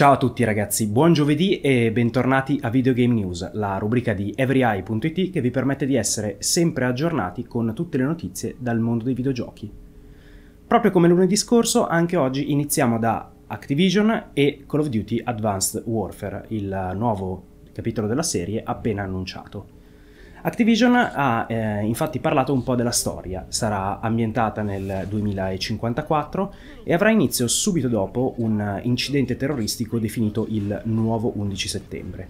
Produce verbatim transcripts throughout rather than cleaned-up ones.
Ciao a tutti ragazzi, buon giovedì e bentornati a Video Game News, la rubrica di every eye punto it che vi permette di essere sempre aggiornati con tutte le notizie dal mondo dei videogiochi. Proprio come lunedì scorso, anche oggi iniziamo da Activision e Call of Duty Advanced Warfare, il nuovo capitolo della serie appena annunciato. Activision ha eh, infatti parlato un po' della storia, sarà ambientata nel duemilacinquantaquattro e avrà inizio subito dopo un incidente terroristico definito il nuovo undici settembre.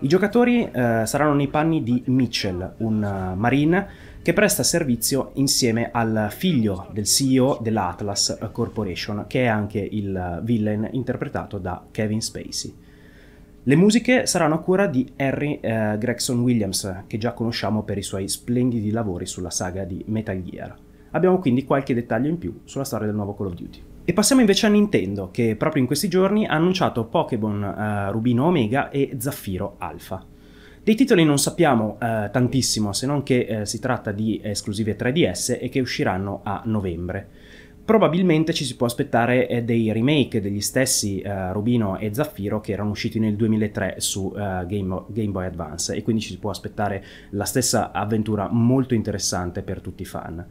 I giocatori eh, saranno nei panni di Mitchell, un marine che presta servizio insieme al figlio del C E O dell'Atlas Corporation, che è anche il villain interpretato da Kevin Spacey. Le musiche saranno a cura di Harry eh, Gregson-Williams, che già conosciamo per i suoi splendidi lavori sulla saga di Metal Gear. Abbiamo quindi qualche dettaglio in più sulla storia del nuovo Call of Duty. E passiamo invece a Nintendo, che proprio in questi giorni ha annunciato Pokemon eh, Rubino Omega e Zaffiro Alpha. Dei titoli non sappiamo eh, tantissimo, se non che eh, si tratta di esclusive tre D S e che usciranno a novembre. Probabilmente ci si può aspettare eh, dei remake degli stessi eh, Rubino e Zaffiro che erano usciti nel duemilatré su eh, Game, Game Boy Advance, e quindi ci si può aspettare la stessa avventura molto interessante per tutti i fan.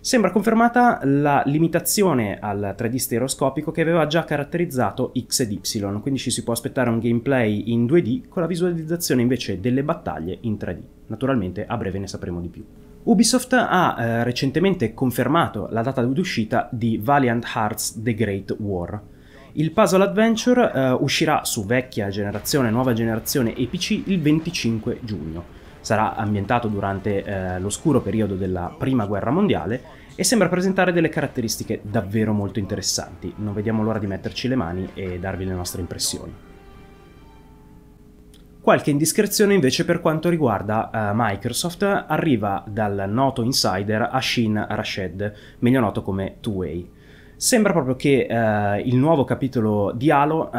Sembra confermata la limitazione al tre D stereoscopico che aveva già caratterizzato X ed Y, quindi ci si può aspettare un gameplay in due D con la visualizzazione invece delle battaglie in tre D. Naturalmente a breve ne sapremo di più. Ubisoft ha eh, recentemente confermato la data d'uscita di Valiant Hearts: The Great War. Il puzzle adventure eh, uscirà su vecchia generazione, nuova generazione e P C il venticinque giugno. Sarà ambientato durante eh, l'oscuro periodo della Prima Guerra Mondiale e sembra presentare delle caratteristiche davvero molto interessanti. Non vediamo l'ora di metterci le mani e darvi le nostre impressioni. Qualche indiscrezione invece per quanto riguarda uh, Microsoft arriva dal noto insider Ashin Rashed, meglio noto come Two Way. Sembra proprio che uh, il nuovo capitolo di Halo uh,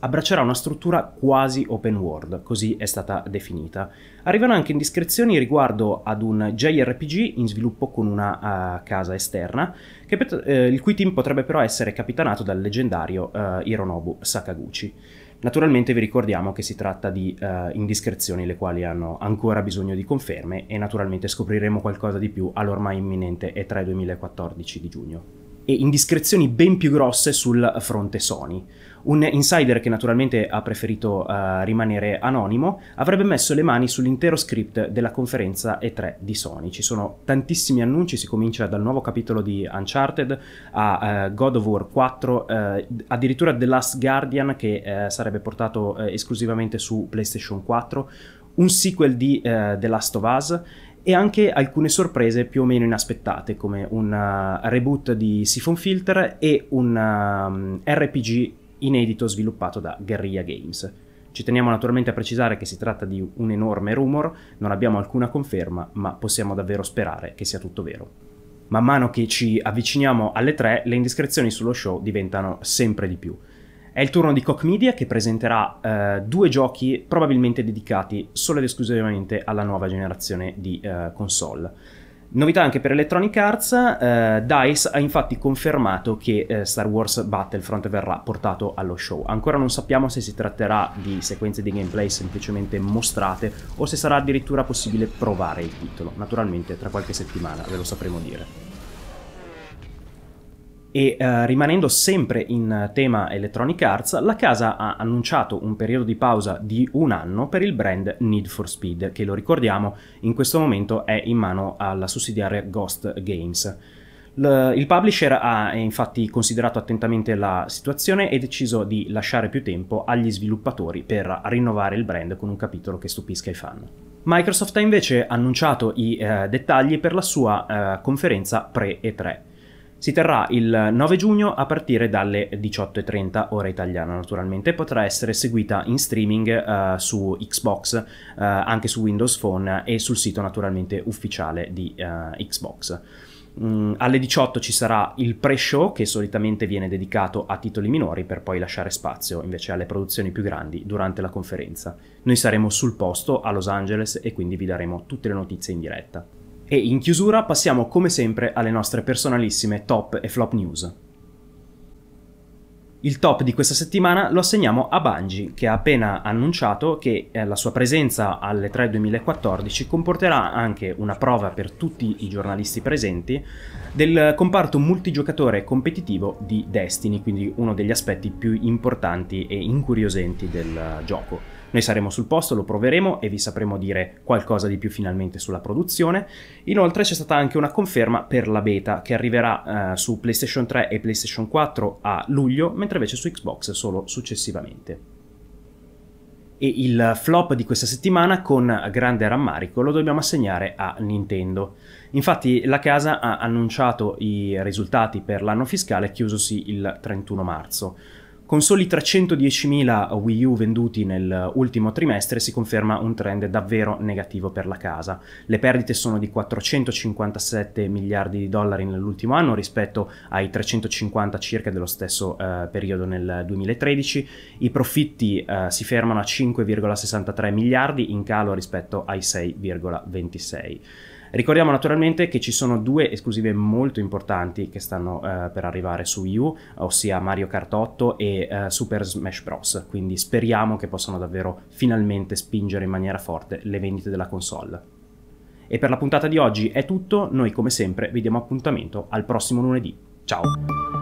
abbraccerà una struttura quasi open world, così è stata definita. Arrivano anche indiscrezioni riguardo ad un J R P G in sviluppo con una uh, casa esterna, che uh, il cui team potrebbe però essere capitanato dal leggendario uh, Hironobu Sakaguchi. Naturalmente vi ricordiamo che si tratta di uh, indiscrezioni le quali hanno ancora bisogno di conferme, e naturalmente scopriremo qualcosa di più all'ormai imminente E tre duemilaquattordici di giugno. E indiscrezioni ben più grosse sul fronte Sony. Un insider che naturalmente ha preferito uh, rimanere anonimo avrebbe messo le mani sull'intero script della conferenza E tre di Sony. Ci sono tantissimi annunci, si comincia dal nuovo capitolo di Uncharted a uh, God of War quattro, uh, addirittura The Last Guardian che uh, sarebbe portato uh, esclusivamente su PlayStation quattro, un sequel di uh, The Last of Us e anche alcune sorprese più o meno inaspettate come un uh, reboot di Siphon Filter e un um, R P G inedito sviluppato da Guerrilla Games. Ci teniamo naturalmente a precisare che si tratta di un enorme rumor, non abbiamo alcuna conferma, ma possiamo davvero sperare che sia tutto vero. Man mano che ci avviciniamo alle tre, le indiscrezioni sullo show diventano sempre di più. È il turno di Koch Media che presenterà eh, due giochi probabilmente dedicati solo ed esclusivamente alla nuova generazione di eh, console. Novità anche per Electronic Arts, eh, DICE ha infatti confermato che eh, Star Wars Battlefront verrà portato allo show. Ancora non sappiamo se si tratterà di sequenze di gameplay semplicemente mostrate o se sarà addirittura possibile provare il titolo. Naturalmente tra qualche settimana ve lo sapremo dire. E uh, rimanendo sempre in tema Electronic Arts, la casa ha annunciato un periodo di pausa di un anno per il brand Need for Speed, che lo ricordiamo in questo momento è in mano alla sussidiaria Ghost Games. L- il publisher ha infatti considerato attentamente la situazione e deciso di lasciare più tempo agli sviluppatori per rinnovare il brand con un capitolo che stupisca i fan. Microsoft ha invece annunciato i uh, dettagli per la sua uh, conferenza pre-E tre. Si terrà il nove giugno a partire dalle diciotto e trenta ora italiana, naturalmente potrà essere seguita in streaming uh, su Xbox, uh, anche su Windows Phone e sul sito naturalmente ufficiale di uh, Xbox. Mm, alle diciotto ci sarà il pre-show che solitamente viene dedicato a titoli minori per poi lasciare spazio invece alle produzioni più grandi durante la conferenza. Noi saremo sul posto a Los Angeles e quindi vi daremo tutte le notizie in diretta. E in chiusura passiamo come sempre alle nostre personalissime top e flop news. Il top di questa settimana lo assegniamo a Bungie, che ha appena annunciato che la sua presenza alle E tre duemilaquattordici comporterà anche una prova per tutti i giornalisti presenti del comparto multigiocatore competitivo di Destiny, quindi uno degli aspetti più importanti e incuriosenti del gioco. Noi saremo sul posto, lo proveremo e vi sapremo dire qualcosa di più finalmente sulla produzione. Inoltre c'è stata anche una conferma per la beta, che arriverà eh, su PlayStation tre e PlayStation quattro a luglio, mentre invece su Xbox solo successivamente. E il flop di questa settimana, con grande rammarico, lo dobbiamo assegnare a Nintendo. Infatti la casa ha annunciato i risultati per l'anno fiscale chiusosi il trentuno marzo. Con soli trecentodiecimila Wii U venduti nell'ultimo trimestre si conferma un trend davvero negativo per la casa. Le perdite sono di quattrocentocinquantasette miliardi di dollari nell'ultimo anno rispetto ai trecentocinquanta circa dello stesso eh, periodo nel duemilatredici. I profitti eh, si fermano a cinque virgola sessantatré miliardi, in calo rispetto ai sei virgola ventisei. Ricordiamo naturalmente che ci sono due esclusive molto importanti che stanno eh, per arrivare su Wii U, ossia Mario Kart otto e eh, Super Smash Bros. Quindi speriamo che possano davvero finalmente spingere in maniera forte le vendite della console. E per la puntata di oggi è tutto, noi come sempre vi diamo appuntamento al prossimo lunedì. Ciao!